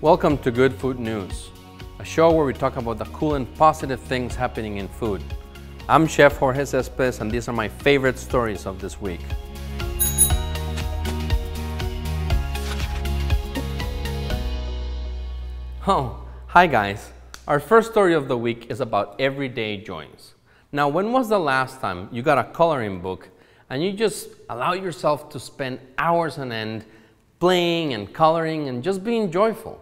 Welcome to Good Food News, a show where we talk about the cool and positive things happening in food. I'm Chef Jorge Cespedes, and these are my favorite stories of this week. Oh, hi guys. Our first story of the week is about everyday joys. Now, when was the last time you got a coloring book and you just allow yourself to spend hours on end playing and coloring and just being joyful?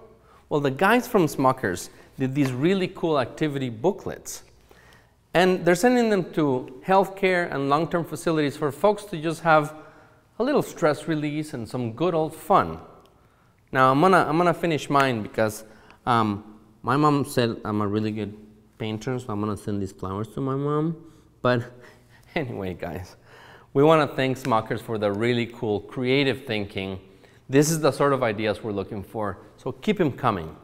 Well, the guys from Smucker's did these really cool activity booklets, and they're sending them to healthcare and long-term facilities for folks to just have a little stress release and some good old fun. Now, I'm gonna finish mine because my mom said I'm a really good painter, so I'm gonna send these flowers to my mom. But anyway, guys, we want to thank Smucker's for the really cool creative thinking. This is the sort of ideas we're looking for, so keep them coming.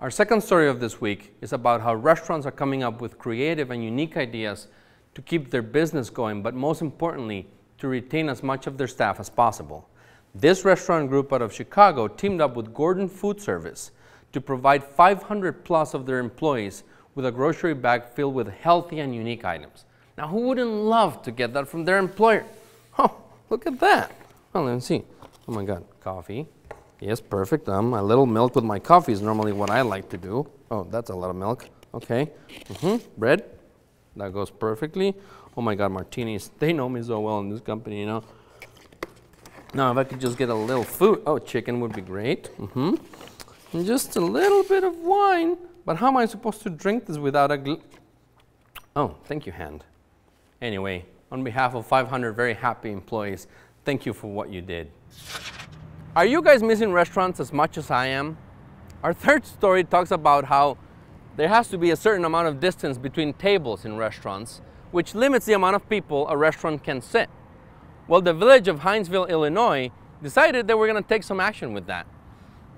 Our second story of this week is about how restaurants are coming up with creative and unique ideas to keep their business going, but most importantly, to retain as much of their staff as possible. This restaurant group out of Chicago teamed up with Gordon Food Service to provide 500 plus of their employees with a grocery bag filled with healthy and unique items. Now, who wouldn't love to get that from their employer? Oh, look at that. Well, let's see. Oh my God, coffee. Yes, perfect. A little milk with my coffee is normally what I like to do. Oh, that's a lot of milk. Okay. Bread. That goes perfectly. Oh my God, martinis. They know me so well in this company, you know. Now, if I could just get a little food. Oh, chicken would be great. And just a little bit of wine. But how am I supposed to drink this without a Oh, thank you, hand. Anyway, on behalf of 500 very happy employees, thank you for what you did. Are you guys missing restaurants as much as I am? Our third story talks about how there has to be a certain amount of distance between tables in restaurants, which limits the amount of people a restaurant can sit. Well, the village of Hinsdale, Illinois, decided they were going to take some action with that.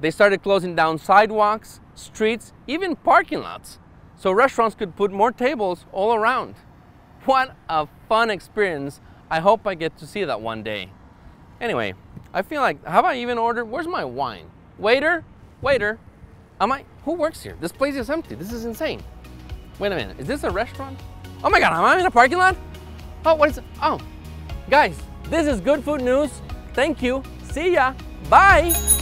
They started closing down sidewalks, streets, even parking lots, so restaurants could put more tables all around. What a fun experience. I hope I get to see that one day. Anyway, I feel like, have I even ordered? Where's my wine? Waiter, waiter, who works here? This place is empty, this is insane. Wait a minute, is this a restaurant? Oh my God, am I in a parking lot? Oh, what is it? Oh, guys, this is Good Food News. Thank you, see ya, bye.